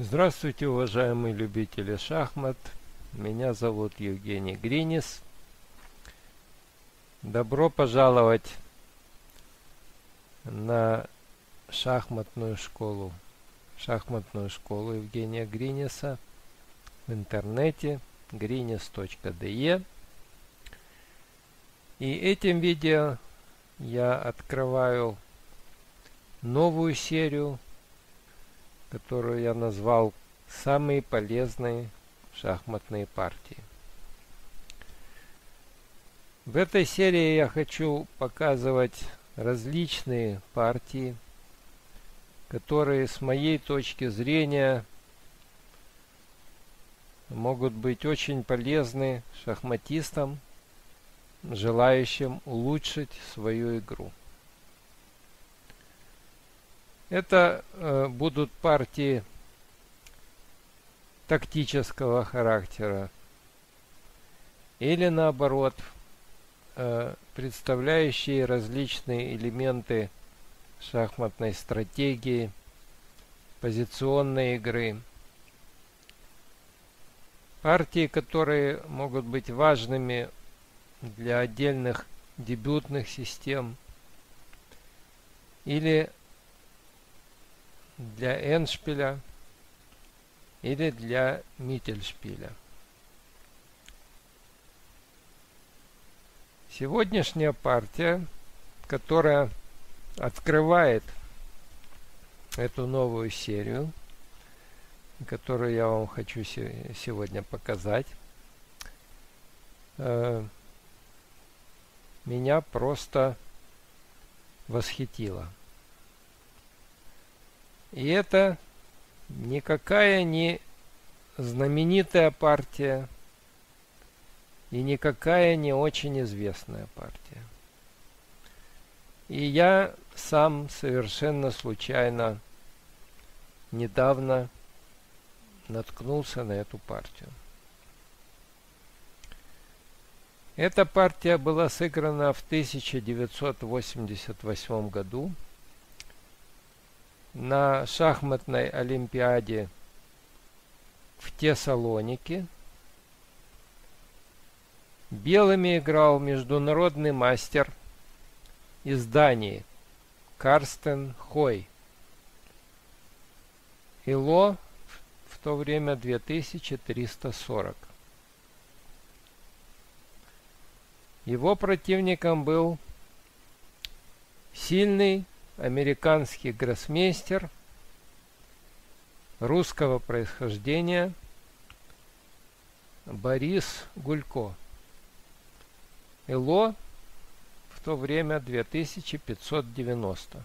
Здравствуйте, уважаемые любители шахмат. Меня зовут Евгений Гринис. Добро пожаловать на шахматную школу Евгения Гриниса в интернете grinis.de. И этим видео я открываю новую серию, которую я назвал «Самые полезные шахматные партии». В этой серии я хочу показывать различные партии, которые с моей точки зрения могут быть очень полезны шахматистам, желающим улучшить свою игру. Это будут партии тактического характера или, наоборот, представляющие различные элементы шахматной стратегии, позиционной игры. Партии, которые могут быть важными для отдельных дебютных систем или для эндшпиля или для миттельшпиля. Сегодняшняя партия, которая открывает эту новую серию, которую я вам хочу сегодня показать, меня просто восхитила. И это никакая не знаменитая партия и никакая не очень известная партия. И я сам совершенно случайно недавно наткнулся на эту партию. Эта партия была сыграна в 1988 году на шахматной олимпиаде в Салонике. Белыми играл международный мастер из Дании Карстен Хой. Ило в то время 2340. Его противником был сильный американский гроссмейстер русского происхождения Борис Гулько. Эло в то время 2590.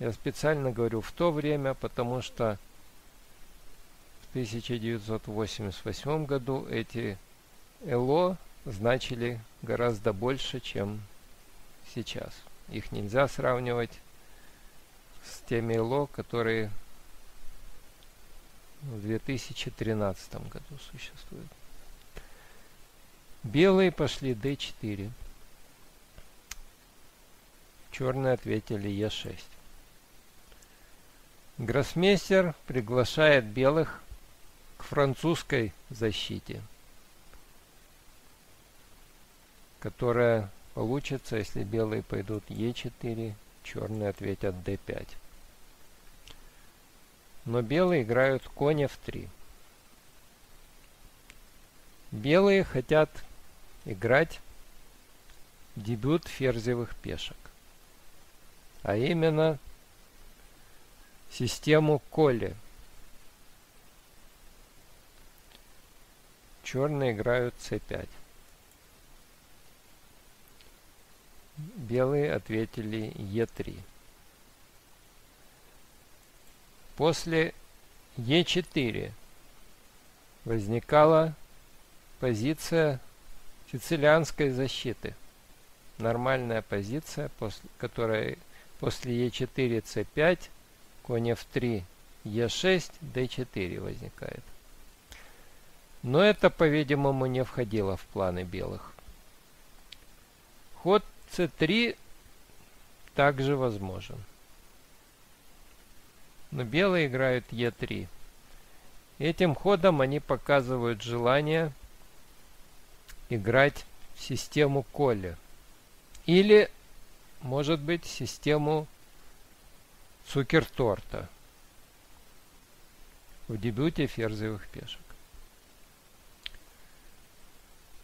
Я специально говорю в то время, потому что в 1988 году эти эло значили гораздо больше, чем сейчас. Их нельзя сравнивать с теми эло, которые в 2013 году существуют. Белые пошли d4. Черные ответили e6. Гроссмейстер приглашает белых к французской защите, которая получится, если белые пойдут e4, черные ответят d5. Но белые играют конь f3. Белые хотят играть дебют ферзевых пешек, а именно систему Колле. Черные играют c5. Белые ответили e3. После e4 возникала позиция сицилианской защиты. Нормальная позиция, которая после e4 c5, конь f3, e6, d4 возникает. Но это, по-видимому, не входило в планы белых. Ход c3 также возможен. но белые играют Е3. Этим ходом они показывают желание играть в систему Колле. Или, может быть, систему Цукерторта в дебюте ферзевых пешек.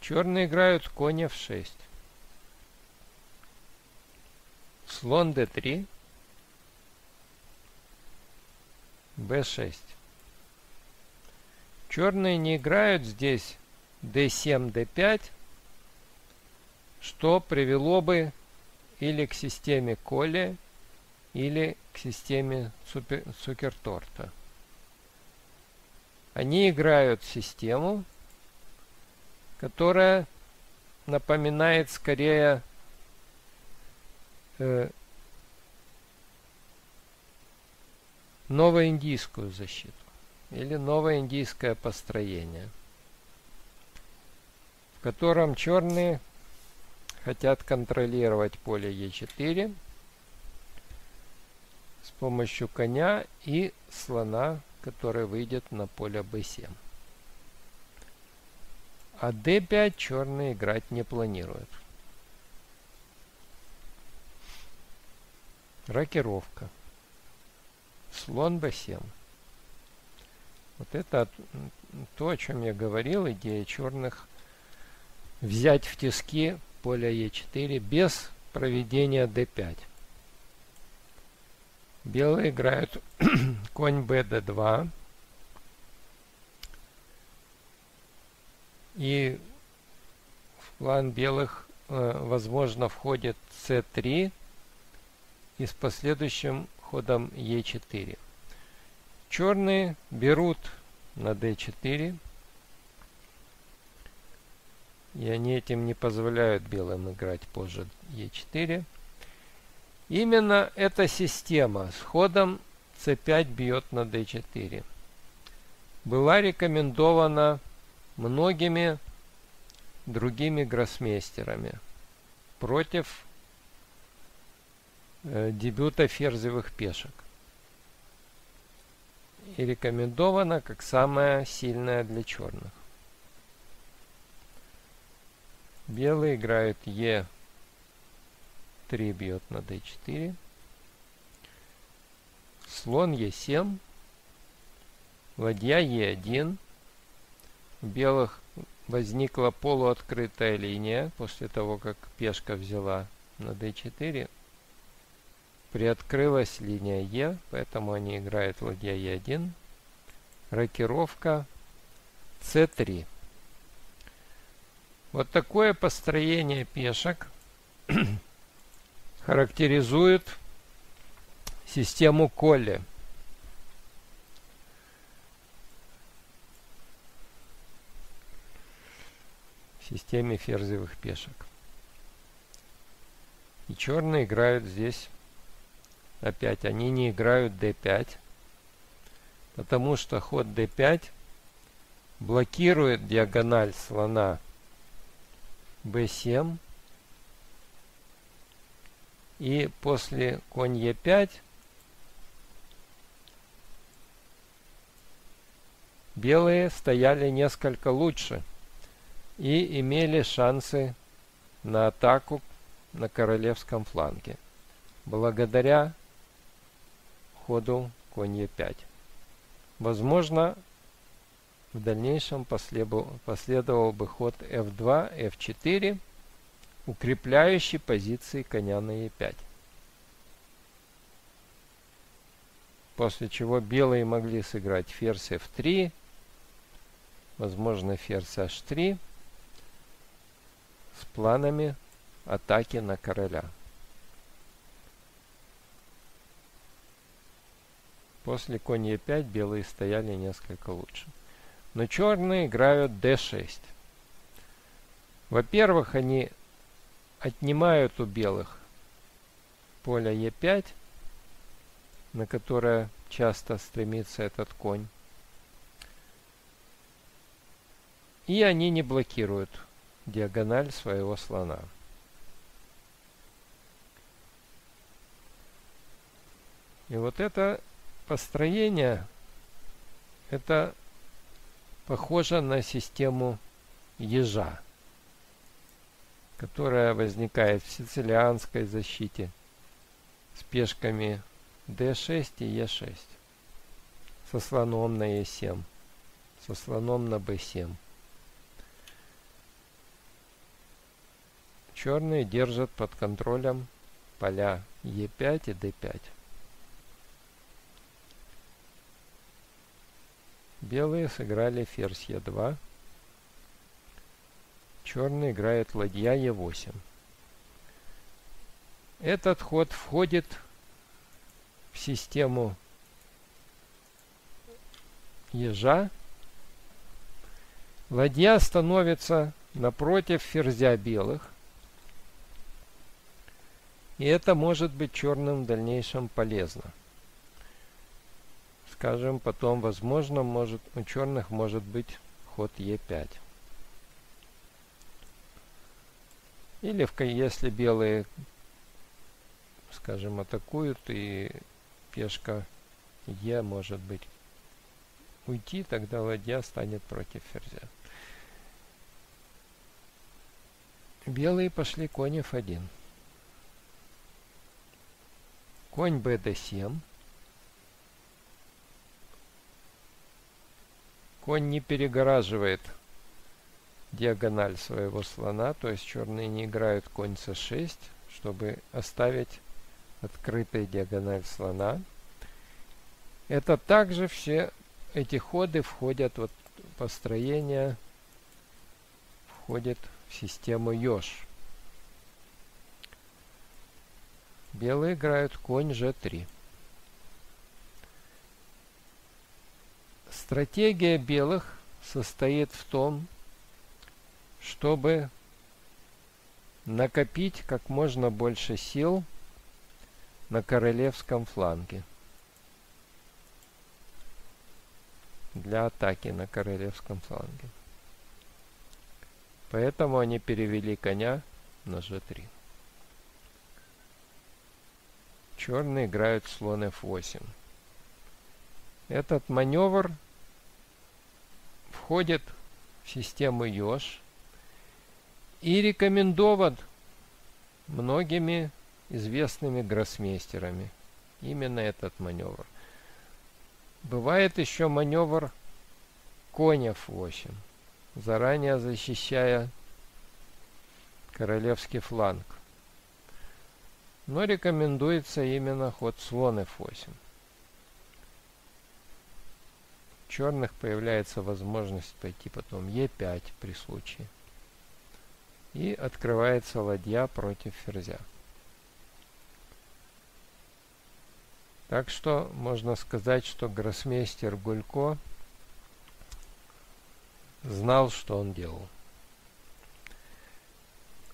Черные играют конь F6. Слон D3. B6. Черные не играют здесь D7, D5, что привело бы или к системе Колле, или к системе Цукерторта. Они играют систему, которая напоминает скорее новоиндийскую защиту или новоиндийское построение, в котором черные хотят контролировать поле Е4 с помощью коня и слона, который выйдет на поле b7. А d5 черные играть не планируют. Рокировка. Слон b7. Вот это то, о чем я говорил. Идея черных взять в тиски поле e4 без проведения d5. Белые играют конь b d2. И в план белых, возможно, входит c3 и с последующим ходом e4. Черные берут на d4, и они этим не позволяют белым играть позже e4. Именно эта система с ходом c5 бьет на d4 была рекомендована многими другими гроссмейстерами против дебюта ферзевых пешек. И рекомендована как самая сильная для черных. Белые играют Е3 бьет на d4. Слон Е7. Ладья Е1. У белых возникла полуоткрытая линия после того, как пешка взяла на d4. Приоткрылась линия Е, поэтому они играют ладья Е1. Рокировка c3. Вот такое построение пешек характеризует систему Колле. В системе ферзевых пешек. И черные играют здесь. Опять они не играют d5, потому что ход d5 блокирует диагональ слона b7, и после конь e5 белые стояли несколько лучше и имели шансы на атаку на королевском фланге благодаря ходу конь Е5. Возможно, в дальнейшем последовал бы ход F2, F4, укрепляющий позиции коня на Е5. После чего белые могли сыграть ферзь F3, возможно, ферзь H3 с планами атаки на короля. После конь Е5 белые стояли несколько лучше. Но черные играют d6. Во-первых, они отнимают у белых поле Е5, на которое часто стремится этот конь. И они не блокируют диагональ своего слона. И вот это построение это похоже на систему ежа, которая возникает в сицилианской защите с пешками d6 и e6, со слоном на e7, со слоном на b7. Черные держат под контролем поля e5 и d5. Белые сыграли ферзь e2. Черный играет ладья e8. Этот ход входит в систему ежа. Ладья становится напротив ферзя белых. И это может быть черным в дальнейшем полезно. Скажем, потом, возможно, у черных может быть ход Е5. Или если белые, скажем, атакуют, и пешка Е может быть уйти, тогда ладья станет против ферзя. Белые пошли конь F1. Конь bd7. Конь не перегораживает диагональ своего слона, то есть черные не играют конь c6, чтобы оставить открытой диагональ слона. Это также все эти ходы входят вот построение, входит в систему Еж. Белые играют конь g3. Стратегия белых состоит в том, чтобы накопить как можно больше сил на королевском фланге. Для атаки на королевском фланге. Поэтому они перевели коня на g3. Черные играют слон f8. Этот маневр входит в систему Еж и рекомендован многими известными гроссмейстерами. Именно этот маневр. Бывает еще маневр конь f8, заранее защищая королевский фланг. Но рекомендуется именно ход слон f8. У черных появляется возможность пойти потом e5 при случае. И открывается ладья против ферзя. Так что можно сказать, что гроссмейстер Гулько знал, что он делал.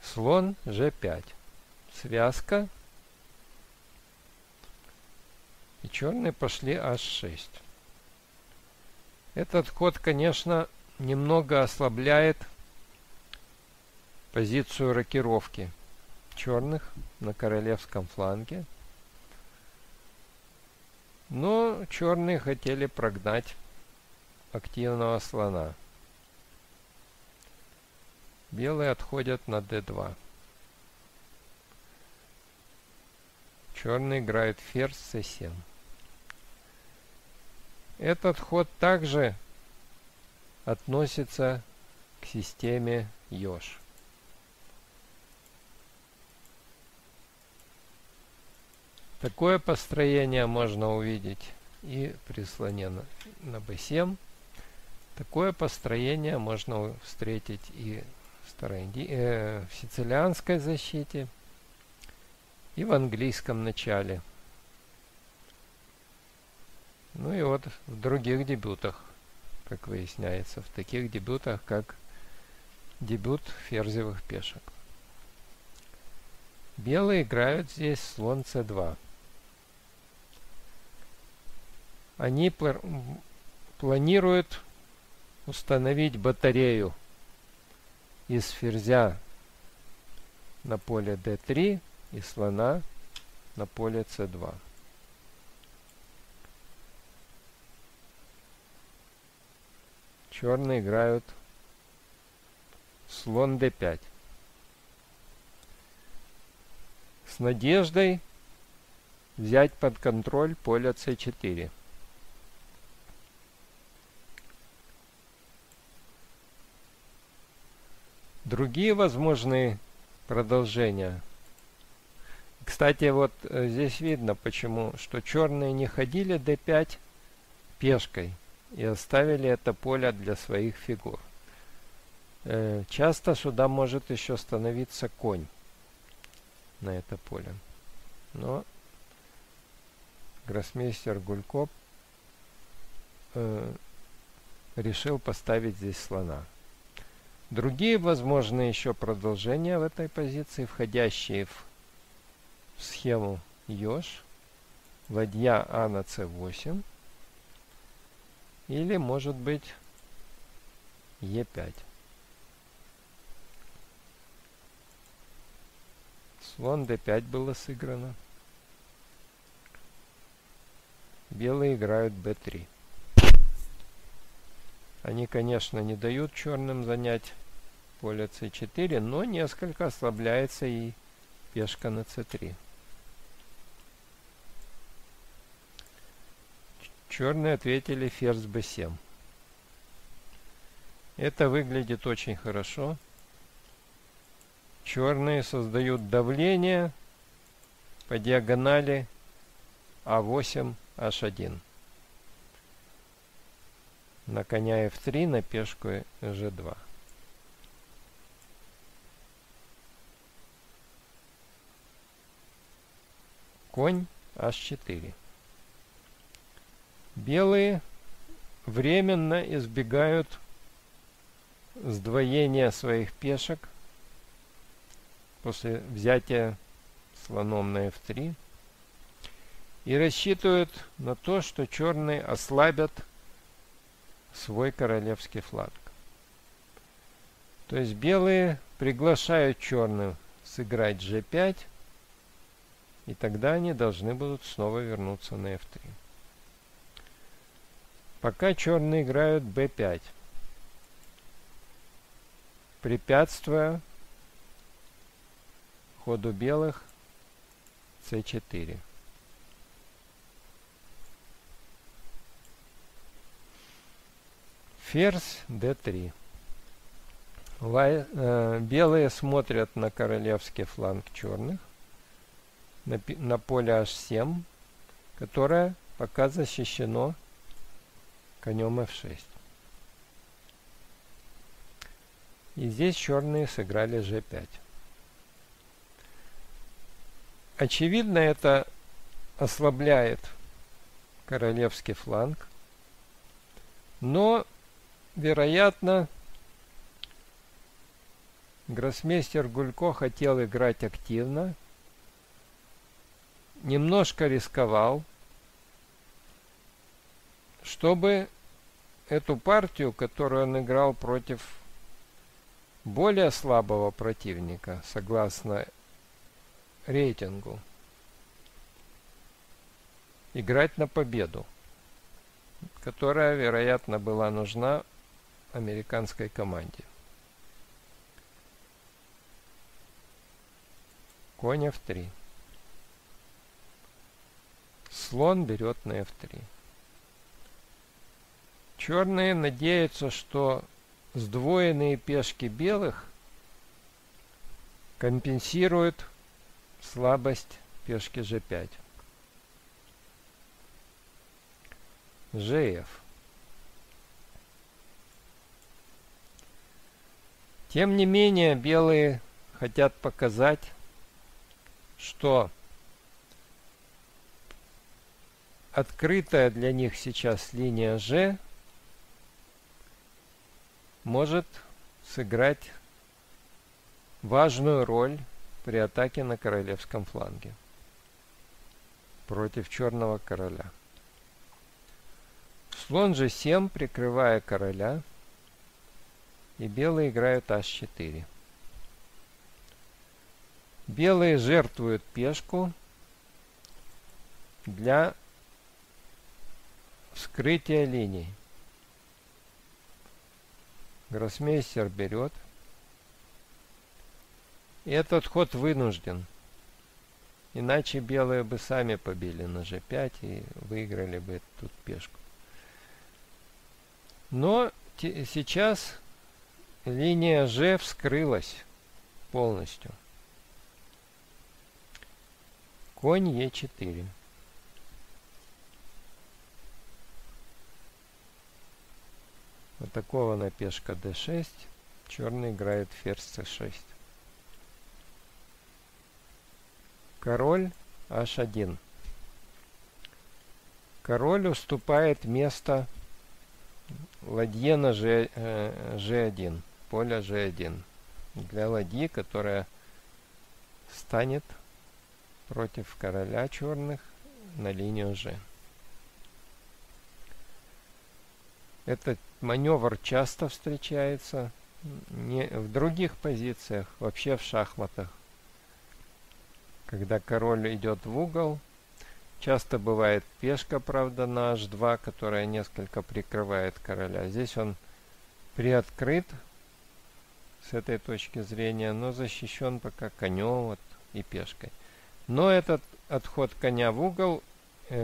Слон g5. Связка. И черные пошли h6. Этот ход, конечно, немного ослабляет позицию рокировки черных на королевском фланге. Но черные хотели прогнать активного слона. Белые отходят на d2. Черные играют ферзь c7. Этот ход также относится к системе Еж. Такое построение можно увидеть и при слоне на b7. Такое построение можно встретить и в сицилианской защите, и в английском начале. Ну и вот в других дебютах, как выясняется, в таких дебютах, как дебют ферзевых пешек. Белые играют здесь слон c2. Они планируют установить батарею из ферзя на поле d3 и слона на поле c2. Черные играют слон d5. С надеждой взять под контроль поле c4. Другие возможные продолжения. Кстати, вот здесь видно, почему, что черные не ходили d5 пешкой и оставили это поле для своих фигур. Часто сюда может еще становиться конь на это поле. Но гроссмейстер Гулько решил поставить здесь слона. Другие возможные еще продолжения в этой позиции, входящие в схему Еж. Ладья А на c8. Или, может быть, e5. Слон d5 было сыграно. Белые играют b3. Они, конечно, не дают черным занять поле c4, но несколько ослабляется и пешка на c3. Черные ответили ферзь b7. Это выглядит очень хорошо. Черные создают давление по диагонали a8, h1. На коня f3, на пешку g2. Конь h4. Белые временно избегают сдвоения своих пешек после взятия слоном на f3 и рассчитывают на то, что черные ослабят свой королевский фланг. То есть белые приглашают черных сыграть g5, и тогда они должны будут снова вернуться на f3. Пока черные играют b5, препятствуя ходу белых c4. Ферзь d3. Белые смотрят на королевский фланг черных, на поле h7, которое пока защищено конем f6. И здесь черные сыграли g5. Очевидно, это ослабляет королевский фланг, но, вероятно, гроссмейстер Гулько хотел играть активно, немножко рисковал, чтобы эту партию, которую он играл против более слабого противника, согласно рейтингу, играть на победу, которая, вероятно, была нужна американской команде. Конь f3. Слон берет на f3. Черные надеются, что сдвоенные пешки белых компенсируют слабость пешки g5. gf. Тем не менее, белые хотят показать, что открытая для них сейчас линия g может сыграть важную роль при атаке на королевском фланге против черного короля. Слон g7, прикрывая короля, и белые играют h4. Белые жертвуют пешку для вскрытия линий. Гроссмейстер берет. И этот ход вынужден. Иначе белые бы сами побили на g5 и выиграли бы тут пешку. Но сейчас линия g вскрылась полностью. Конь e4. Атакована пешка d6. Черный играет ферзь c6. Король h1. Король уступает место ладье на g1. Поле g1. Для ладьи, которая станет против короля черных на линию g. Этот маневр часто встречается не в других позициях, вообще в шахматах. Когда король идет в угол, часто бывает пешка, правда, на h2, которая несколько прикрывает короля. Здесь он приоткрыт с этой точки зрения, но защищен пока конем вот, и пешкой. Но этот отход коня в угол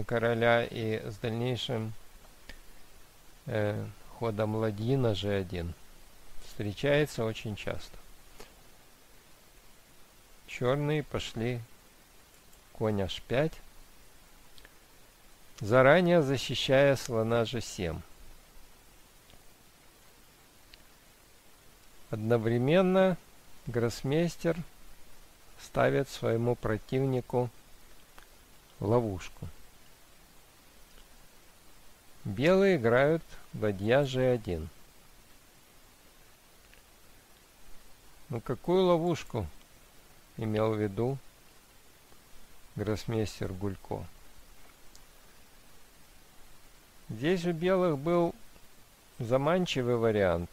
короля и с дальнейшим ходом ладьи на g1 встречается очень часто. Черные пошли конь h5, заранее защищая слона g7. Одновременно гроссмейстер ставит своему противнику ловушку. Белые играют ладья g1. Ну какую ловушку имел в виду гроссмейстер Гулько? Здесь у белых был заманчивый вариант,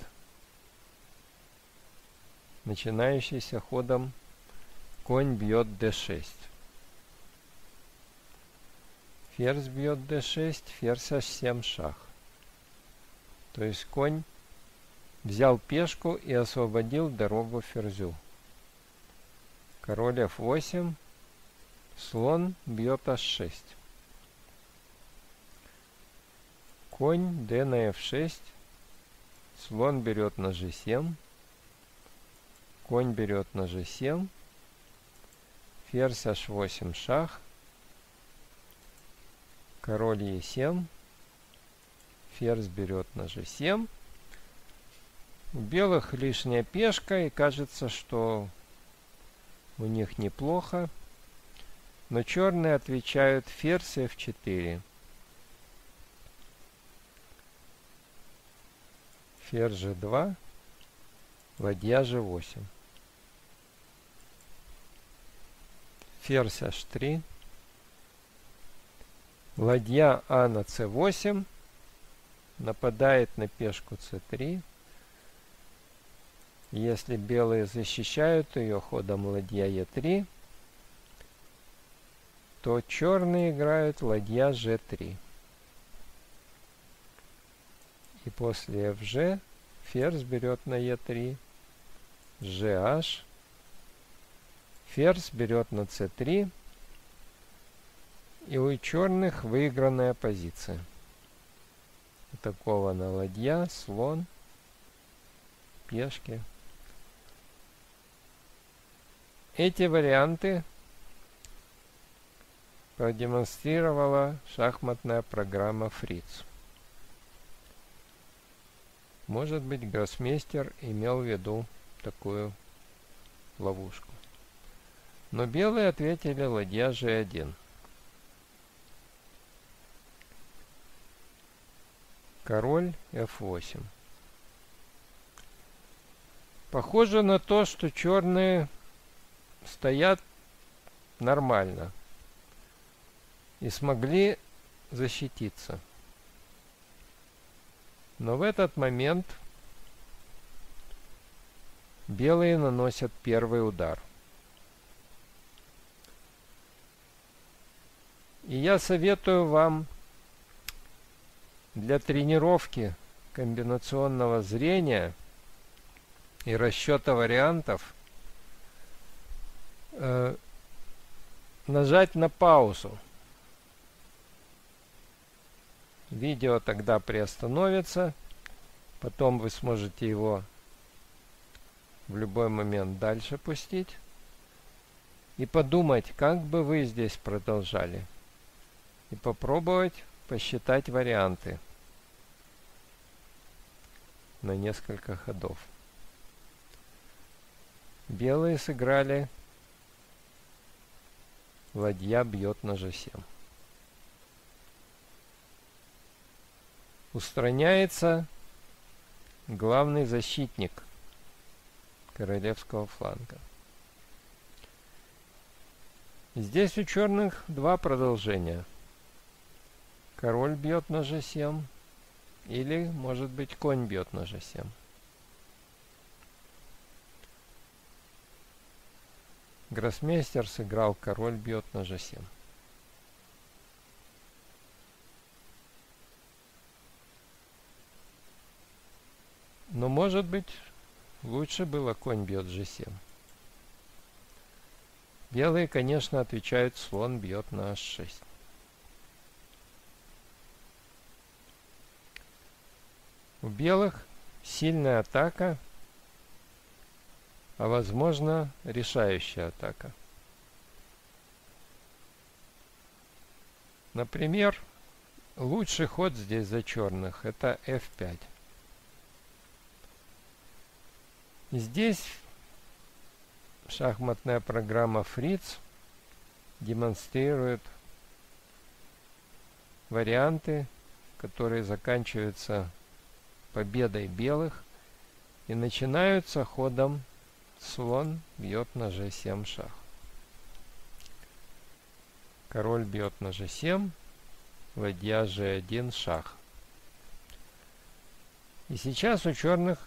начинающийся ходом конь бьет d6. Ферзь бьет d6, ферзь h7 шах. То есть конь взял пешку и освободил дорогу ферзю. Король f8, слон бьет h6. Конь d на f6, слон берет на g7, конь берет на g7, ферзь h8 шах. Король e7, ферзь берет на g7. У белых лишняя пешка, и кажется, что у них неплохо. Но черные отвечают ферзь f4. Ферзь g2, ладья g8. Ферзь h3. Ладья А на c8 нападает на пешку c3. Если белые защищают ее ходом ладья e3, то черные играют ладья g3. И после fg ферзь берет на e3, gh, ферзь берет на c3. И у черных выигранная позиция. Атакована ладья, слон, пешки. Эти варианты продемонстрировала шахматная программа Фриц. Может быть, гроссмейстер имел в виду такую ловушку. Но белые ответили ладья g1. Король f8. Похоже на то, что черные стоят нормально и смогли защититься. Но в этот момент белые наносят первый удар. И я советую вам для тренировки комбинационного зрения и расчета вариантов, нажать на паузу. Видео тогда приостановится, потом вы сможете его в любой момент дальше пустить и подумать, как бы вы здесь продолжали, и попробовать посчитать варианты на несколько ходов. Белые сыграли ладья бьет на g7. Устраняется главный защитник королевского фланга. Здесь у черных два продолжения. Король бьет на g7 или, может быть, конь бьет на g7. Гроссмейстер сыграл король бьет на g7. Но, может быть, лучше было конь бьет g7. Белые, конечно, отвечают слон бьет на h6. У белых сильная атака, а возможно решающая атака. Например, лучший ход здесь за черных – это f5. Здесь шахматная программа Фриц демонстрирует варианты, которые заканчиваются победой белых и начинаются ходом слон бьет на g7 шах. Король бьет на g7, ладья g1 шах. И сейчас у черных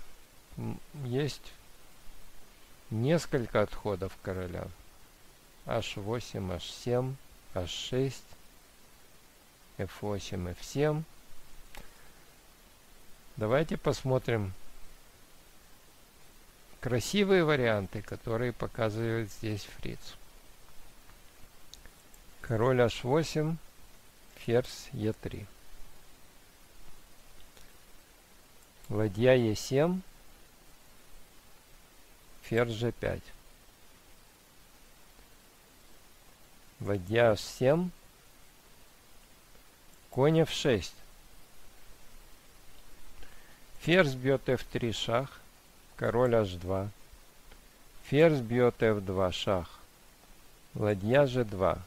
есть несколько отходов короля. h8, h7, h6, f8, f7. Давайте посмотрим красивые варианты, которые показывает здесь Фриц. Король h8, ферзь e3. Ладья e7, ферзь g5. Ладья h7, конь f6. Ферзь бьет f3 шах, король h2. Ферзь бьет f2 шах, ладья g2.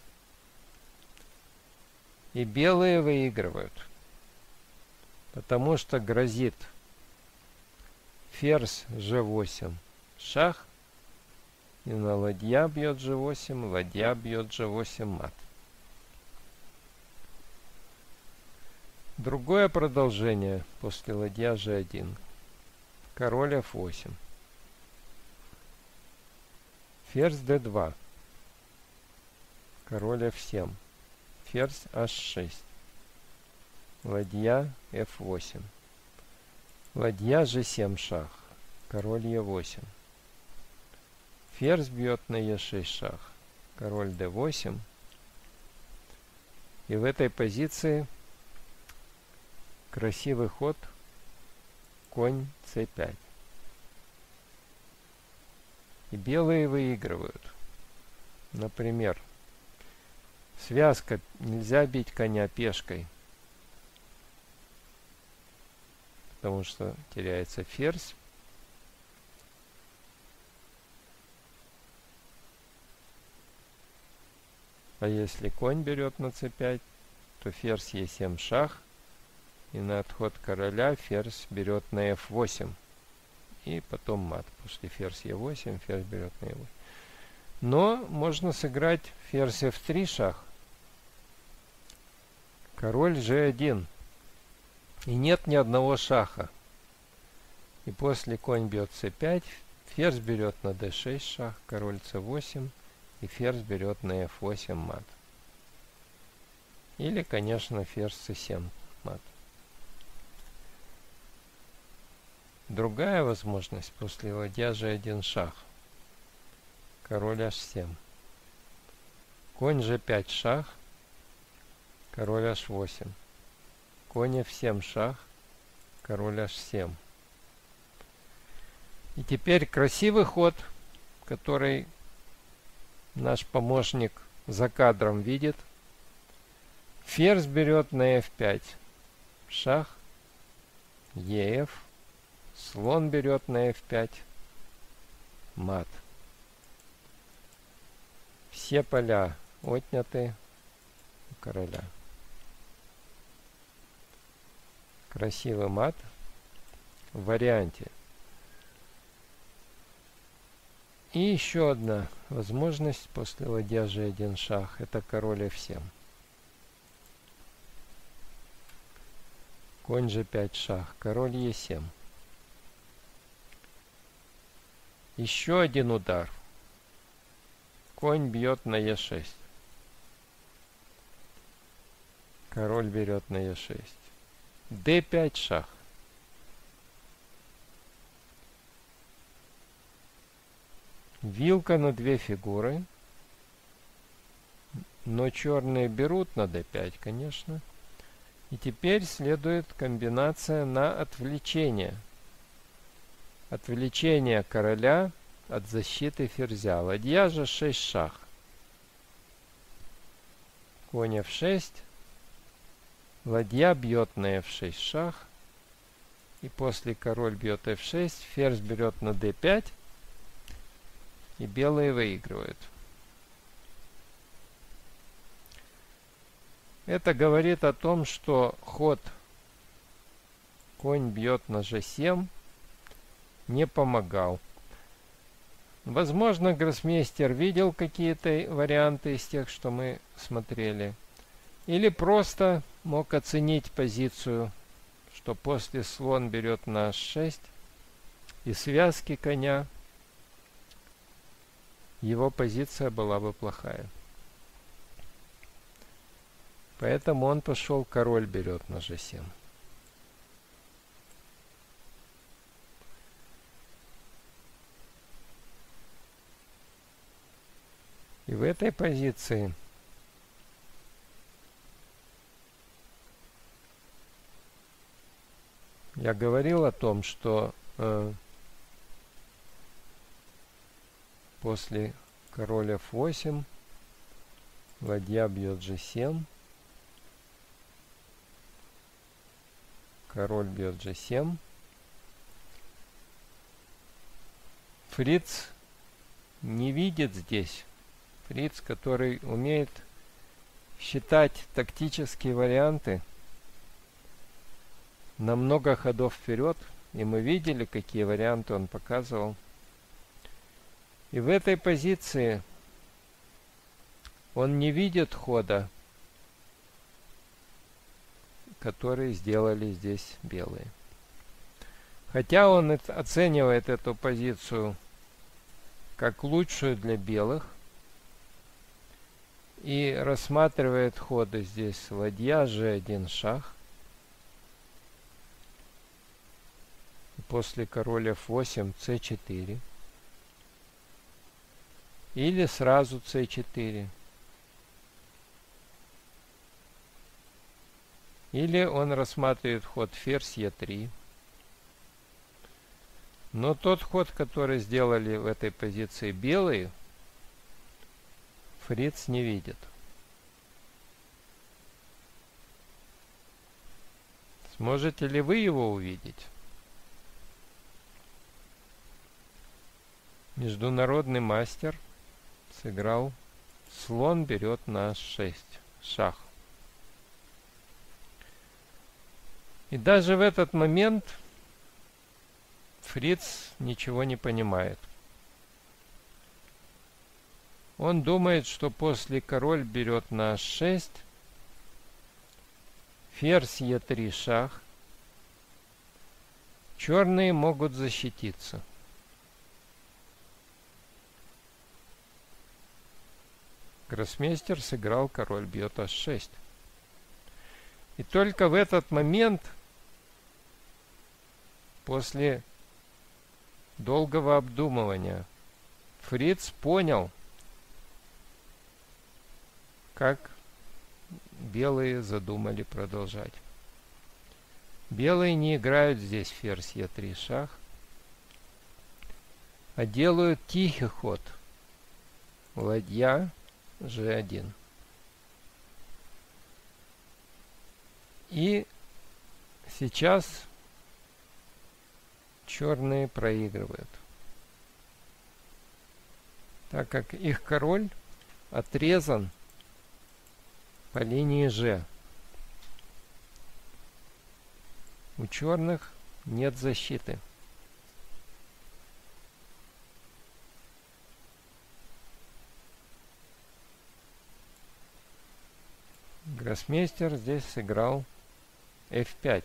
И белые выигрывают, потому что грозит ферзь g8 шах, и на ладья бьет g8, ладья бьет g8 мат. Другое продолжение после ладья g1. Король f8. Ферзь d2. Король f7. Ферзь h6. Ладья f8. Ладья g7 шах. Король e8. Ферзь бьет на e6 шах. Король d8. И в этой позиции красивый ход конь c5. И белые выигрывают. Например, связка нельзя бить коня пешкой, потому что теряется ферзь. А если конь берет на c5, то ферзь e7 шах. И на отход короля ферзь берет на f8. И потом мат. После ферзь e8, ферзь берет на e8. Но можно сыграть ферзь f3 шах. Король g1. И нет ни одного шаха. И после конь бьет c5, ферзь берет на d6 шах, король c8. И ферзь берет на f8 мат. Или, конечно, ферзь c7 мат. Другая возможность после ладья же один шах. Король h7. Конь g5 шах. Король h8. Конь f7 шах. Король h7. И теперь красивый ход, который наш помощник за кадром видит. Ферзь берет на f5. Шах. Еф. Слон берет на f5. Мат. Все поля отняты у короля. Красивый мат в варианте. И еще одна возможность после ладья g1 шах. Это король f7. Конь g5 шах. Король e7. Еще один удар. Конь бьет на e6. Король берет на e6. d5 шах. Вилка на две фигуры. Но черные берут на d5, конечно. И теперь следует комбинация на отвлечение. Отвлечение короля от защиты ферзя. Ладья же 6 шах. Конь f6. Ладья бьет на f6 шах. И после король бьет f6. Ферзь берет на d5. И белые выигрывают. Это говорит о том, что ход конь бьет на g7 не помогал. Возможно, гроссмейстер видел какие-то варианты из тех, что мы смотрели. Или просто мог оценить позицию, что после слон берет на h6 и связки коня, его позиция была бы плохая. Поэтому он пошел король берет на g7. И в этой позиции я говорил о том, что после короля f8 ладья бьет g7, король бьет g7, Фриц не видит здесь. Фриц, который умеет считать тактические варианты на много ходов вперед, и мы видели, какие варианты он показывал. И в этой позиции он не видит хода, который сделали здесь белые. Хотя он оценивает эту позицию как лучшую для белых, и рассматривает ходы здесь ладья g1 шах. После короля f8 c4. Или сразу c4. Или он рассматривает ход ферзь e3. Но тот ход, который сделали в этой позиции белые, Фриц не видит. Сможете ли вы его увидеть? Международный мастер сыграл слон берет на h6 шах. И даже в этот момент Фриц ничего не понимает. Он думает, что после король берет на h6, ферзь e3 шах, черные могут защититься. Гроссмейстер сыграл король бьет h6. И только в этот момент после долгого обдумывания. Фриц понял, как белые задумали продолжать. Белые не играют здесь ферзь Е3 шах, а делают тихий ход. Ладья G1. И сейчас черные проигрывают, так как их король отрезан по линии G. У черных нет защиты. Гроссмейстер здесь сыграл F5.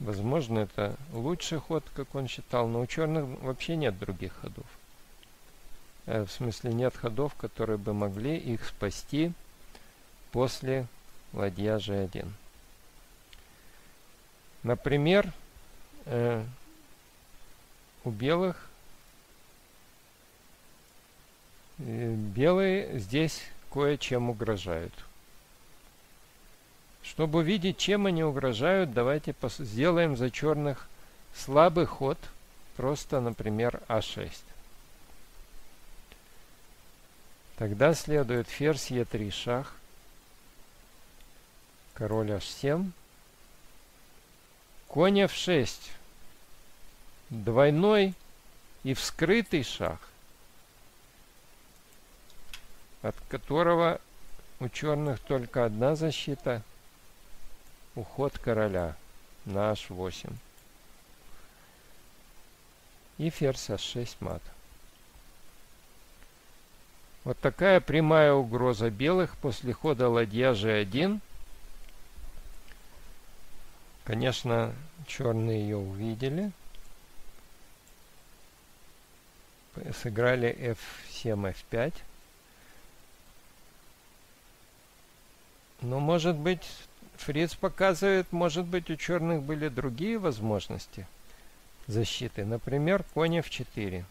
Возможно, это лучший ход, как он считал, но у черных вообще нет других ходов. В смысле, нет ходов, которые бы могли их спасти после ладья G1. Например, у белых белые здесь кое-чем угрожают. Чтобы увидеть, чем они угрожают, давайте сделаем за черных слабый ход, просто, например, А6. Тогда следует ферзь Е3 шах, король H7, конь F6, двойной и вскрытый шах, от которого у черных только одна защита – уход короля на H8 и ферзь H6 мат. Вот такая прямая угроза белых после хода ладья G1. Конечно, черные ее увидели. Сыграли F7, F5. Но, может быть, Фриц показывает, может быть, у черных были другие возможности защиты. Например, конь F4.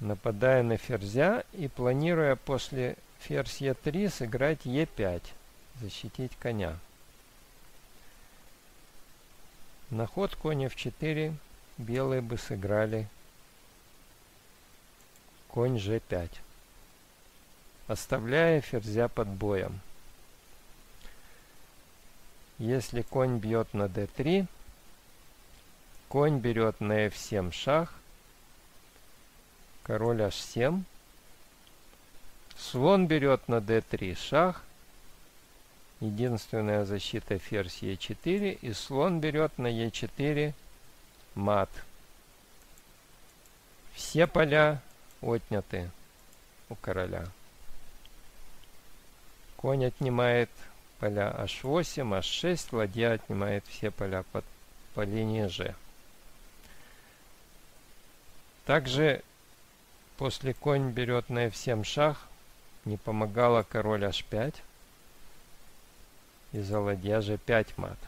Нападая на ферзя и планируя после ферзь Е3 сыграть Е5, защитить коня. На ход конь F4 белые бы сыграли конь G5, оставляя ферзя под боем. Если конь бьет на D3, конь берет на F7 шах, король H7, слон берет на D3 шах, единственная защита ферзь Е4, и слон берет на Е4 мат. Все поля отняты у короля. Конь отнимает поля H8, H6, ладья отнимает все поля по линии G. Также после конь берет на F7 шах не помогала король H5 и за ладья G5 мат.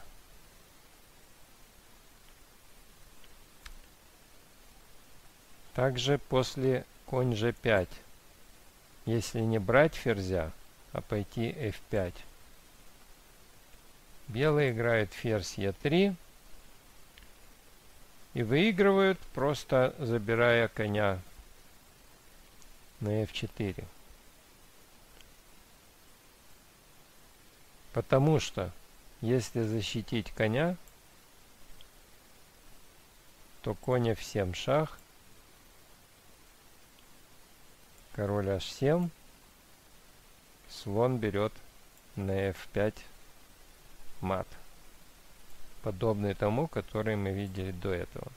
Также после конь G5, если не брать ферзя, а пойти F5, белые играют ферзь Е3 и выигрывают, просто забирая коня на F4. Потому что если защитить коня, то конь F7 шах, король H7, слон берет на F5 мат, подобный тому, который мы видели до этого.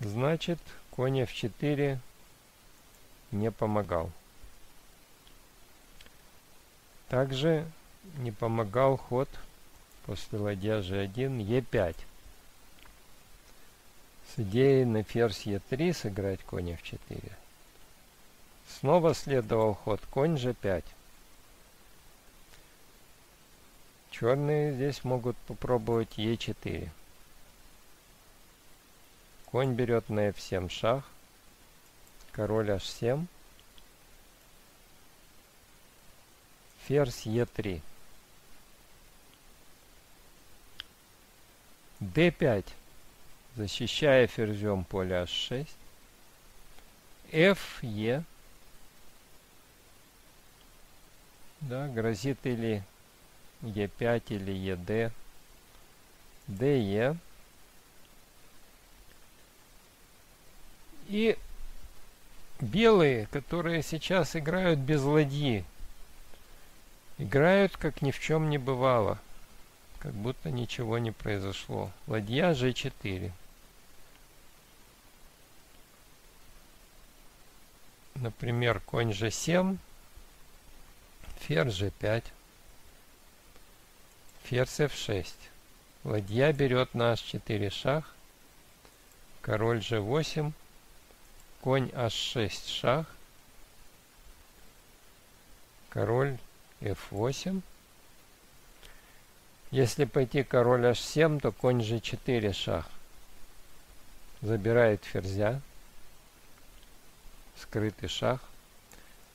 Значит, конь F4 не помогал. Также не помогал ход после ладья G1 Е5. С идеей на ферзь Е3 сыграть коня в 4. Снова следовал ход конь Ж5. Черные здесь могут попробовать Е4. Конь берет на F7 шах. Король H7. Ферзь Е3. D5. Защищая ферзем поле H6. Fe. Да, грозит или Е5, или ЕД. ДЕ. И белые, которые сейчас играют без ладьи, играют как ни в чем не бывало. Как будто ничего не произошло. Ладья G4. Например, конь G7. Ферзь G5. Ферзь F6. Ладья берет на H4 шах. Король G8. Конь H6 шах. Король F8. Если пойти король H7, то конь G4 шах. Забирает ферзя. Скрытый шах.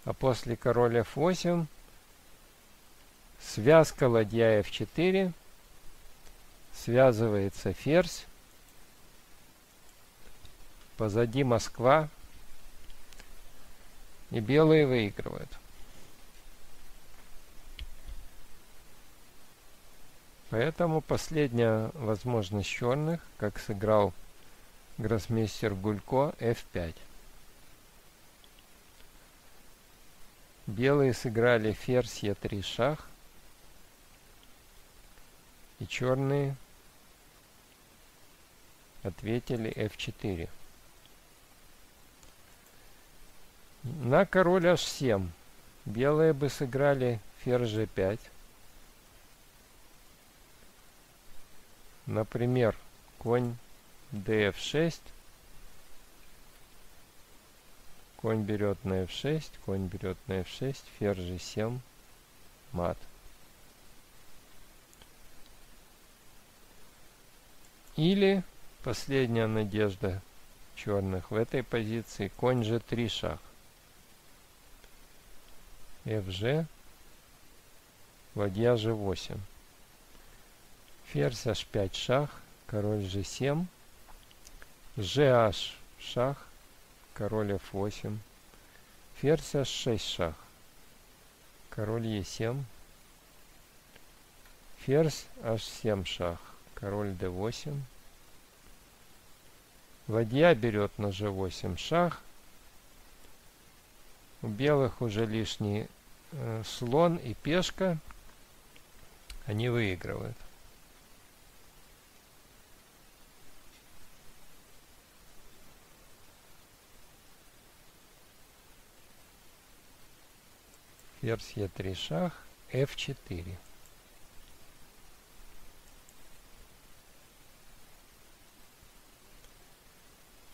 А после король F8 связка ладья F4. Связывается ферзь. Позади Москва. И белые выигрывают. Поэтому последняя возможность черных, как сыграл гроссмейстер Гулько, F5. Белые сыграли ферзь Е3 шах. И черные ответили F4. На король H7 белые бы сыграли ферзь G5. Например, конь df6, конь берет на f6, конь берет на f6, ферзь g7, мат. Или последняя надежда черных в этой позиции, конь g3 шах, fg, ладья g8. Ферзь h5 шах, король g7, gh шах, король f8, ферзь h6 шах, король e7, ферзь h7 шах, король d8, ладья берет на g8 шах. У белых уже лишний слон и пешка, они выигрывают. Ферзь Е3 шах, F4.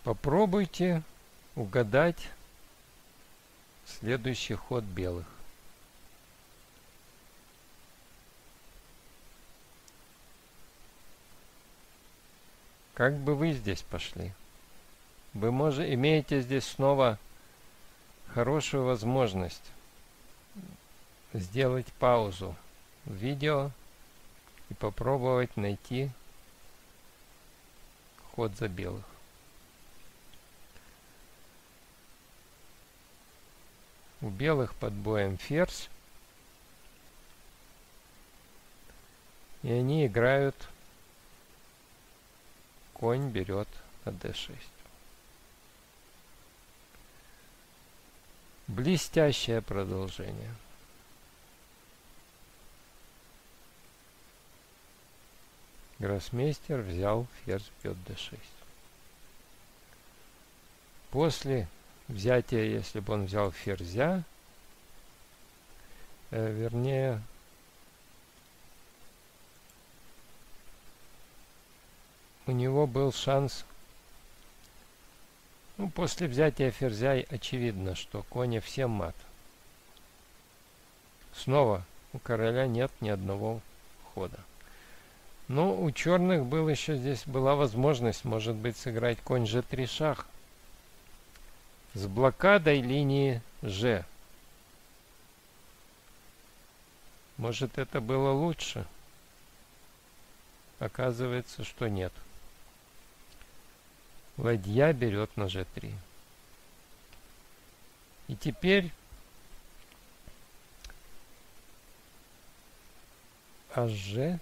Попробуйте угадать следующий ход белых. Как бы вы здесь пошли? Вы имеете здесь снова хорошую возможность сделать паузу в видео и попробовать найти ход за белых. У белых под боем ферзь. И они играют конь берет на d6. Блестящее продолжение. Гроссмейстер взял ферзь бьет d6. После взятия, если бы он взял ферзя, вернее, у него был шанс Ну, после взятия ферзя очевидно, что коня всем мат. Снова у короля нет ни одного хода. Но у черных был еще здесь была возможность, может быть, сыграть конь g3 шах с блокадой линии g. Может, это было лучше? Оказывается, что нет. Ладья берет на g3. И теперь hg.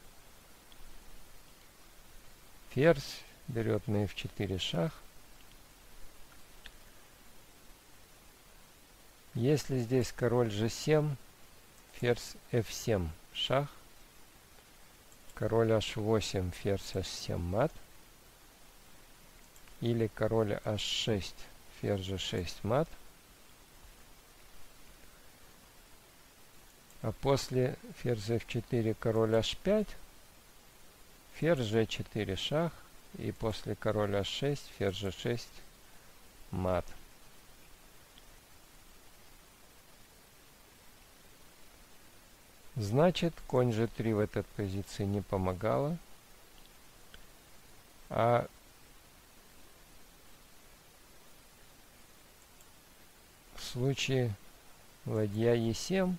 Ферзь берет на f4 шах. Если здесь король g7, ферзь f7 шах, король h8, ферзь h7 мат, или король h6, ферзь g6 мат, а после ферзь f4, король h5, ферзь g4 шах, и после король h6, ферзь g6 мат. Значит, конь g3 в этой позиции не помогало, а в случае ладья e7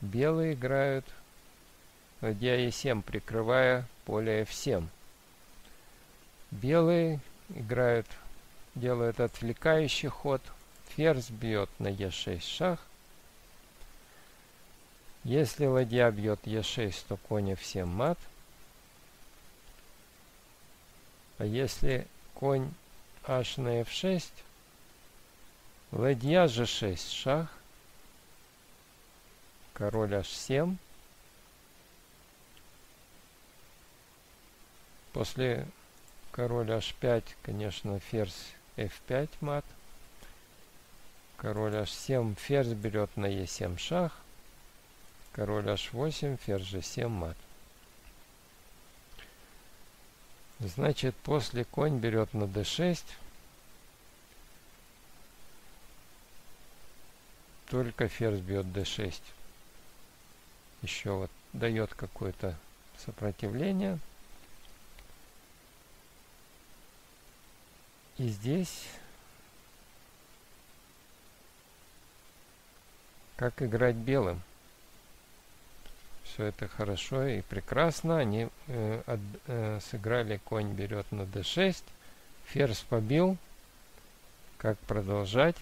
белые играют ладья e7, прикрывая поле f7. Белые играют, делают отвлекающий ход. Ферзь бьет на e6 шах. Если ладья бьет e6, то конь f7 мат. А если конь h на f6, ладья g6 шах, король h7. После короля h5, конечно, ферзь f5 мат. Король h7, ферзь берет на e7 шах. Король h8, ферзь g7 мат. Значит, после конь берет на d6. Только ферзь бьет d6. Еще вот дает какое-то сопротивление. И здесь, как играть белым? Все это хорошо и прекрасно. Они сыграли конь берет на d6. Ферзь побил. Как продолжать?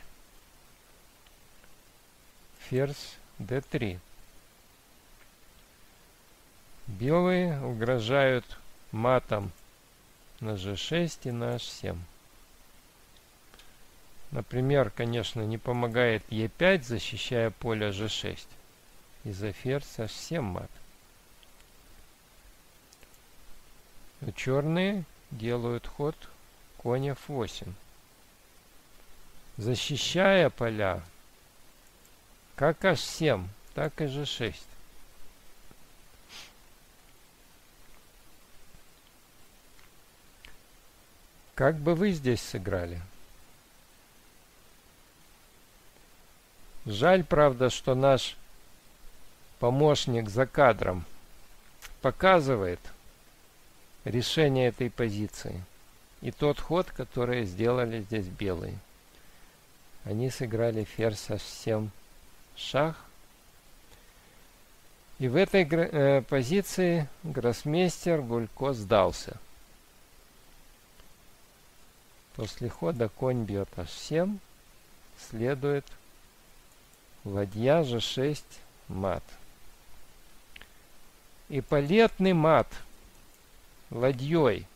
Ферзь d3. Белые угрожают матом на g6 и на h7. Например, конечно, не помогает e5, защищая поле g6. И за ферзь h7 мат. Но черные делают ход конь f8. Защищая поля как h7, так и g6. Как бы вы здесь сыграли? Жаль, правда, что наш помощник за кадром показывает решение этой позиции. И тот ход, который сделали здесь белые. Они сыграли ферзь h7 шах. И в этой позиции гроссмейстер Гулько сдался. После хода конь бьет h7. Следует ладья g6 мат. И палетный мат ладьей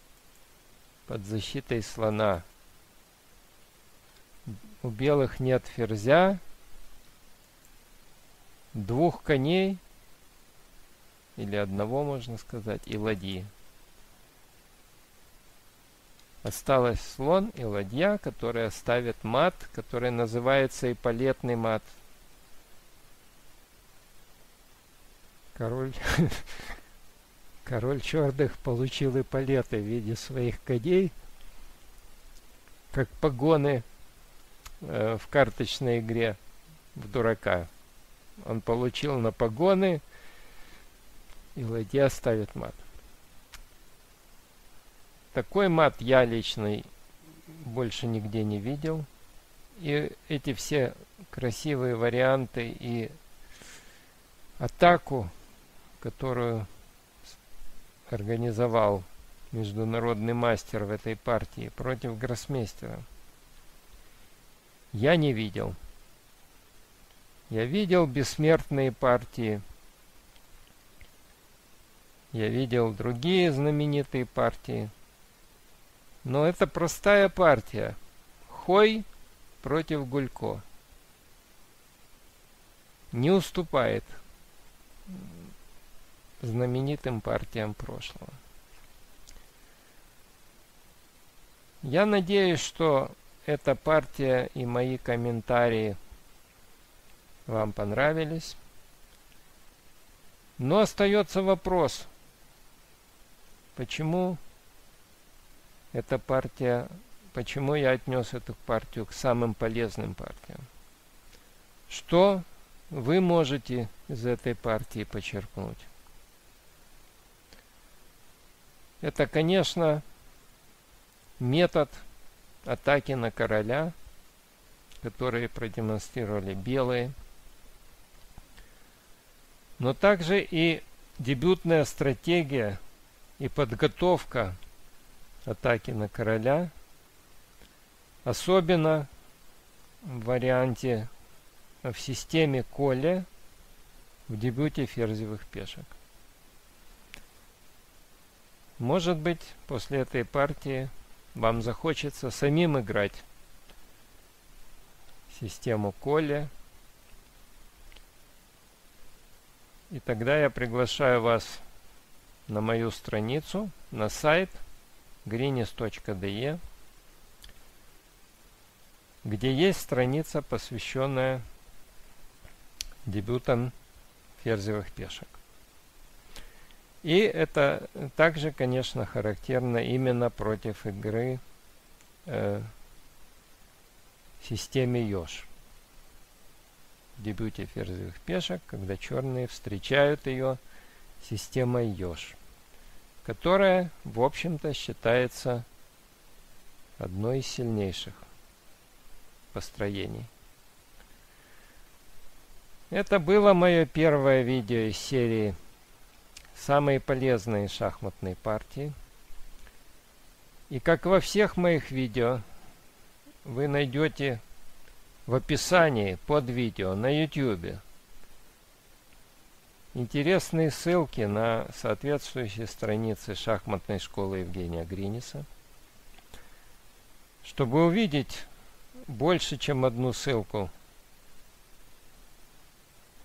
под защитой слона. У белых нет ферзя, двух коней, или одного, можно сказать, и ладьи. Осталось слон и ладья, которые ставят мат, который называется и палетный мат. Король черных получил и палеты в виде своих коней. как погоны в карточной игре в дурака. Он получил на погоны, и ладья ставит мат. Такой мат я лично больше нигде не видел. И эти все красивые варианты и атаку, которую организовал международный мастер в этой партии против гроссмейстера, я не видел. Я видел бессмертные партии. Я видел другие знаменитые партии. Но это простая партия. Хой против Гулько. Не уступает знаменитым партиям прошлого. Я надеюсь, что эта партия и мои комментарии вам понравились. Но остается вопрос, почему эта партия, почему я отнес эту партию к самым полезным партиям? Что вы можете из этой партии почерпнуть? Это, конечно, метод атаки на короля, который продемонстрировали белые, но также и дебютная стратегия и подготовка атаки на короля, особенно в варианте, в системе Колле, в дебюте ферзевых пешек. Может быть, после этой партии вам захочется самим играть систему Колле. И тогда я приглашаю вас на мою страницу, на сайт grinis.de, где есть страница, посвященная дебютам ферзевых пешек. И это также, конечно, характерно именно против игры в системе Еж. В дебюте ферзевых пешек, когда черные встречают ее системой Еж, которая, в общем-то, считается одной из сильнейших построений. Это было мое первое видео из серии «Самые полезные шахматные партии». И как во всех моих видео, вы найдете в описании под видео на YouTube интересные ссылки на соответствующие страницы шахматной школы Евгения Гриниса. Чтобы увидеть больше, чем одну ссылку,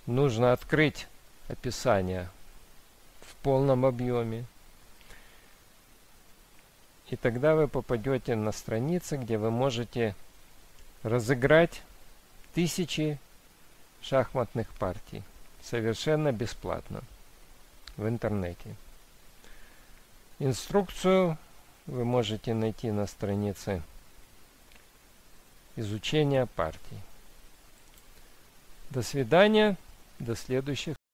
нужно открыть описание в полном объеме. И тогда вы попадете на страницы, где вы можете разыграть тысячи шахматных партий совершенно бесплатно в интернете. Инструкцию вы можете найти на странице изучения партий. До свидания, до следующих